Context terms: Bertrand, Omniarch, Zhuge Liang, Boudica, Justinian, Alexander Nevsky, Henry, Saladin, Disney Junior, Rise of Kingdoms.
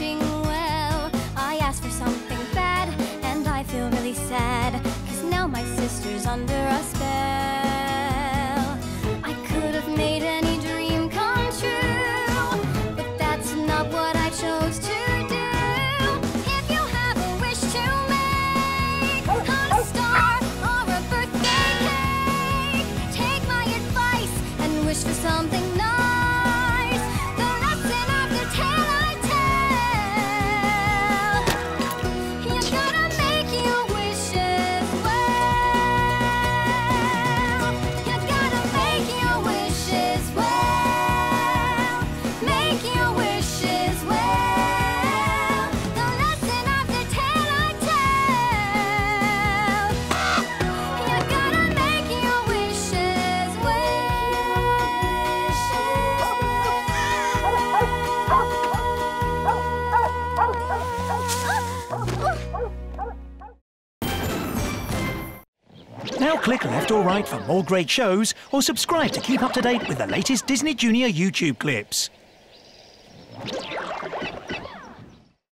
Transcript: wishing well. I asked for something bad, and I feel really sad, cause now my sister's under a spell. I could have made any dream come true, but that's not what I chose to do. If you have a wish to make, a star or a birthday cake, take my advice and wish for something nice. Now click left or right for more great shows, or subscribe to keep up to date with the latest Disney Junior YouTube clips.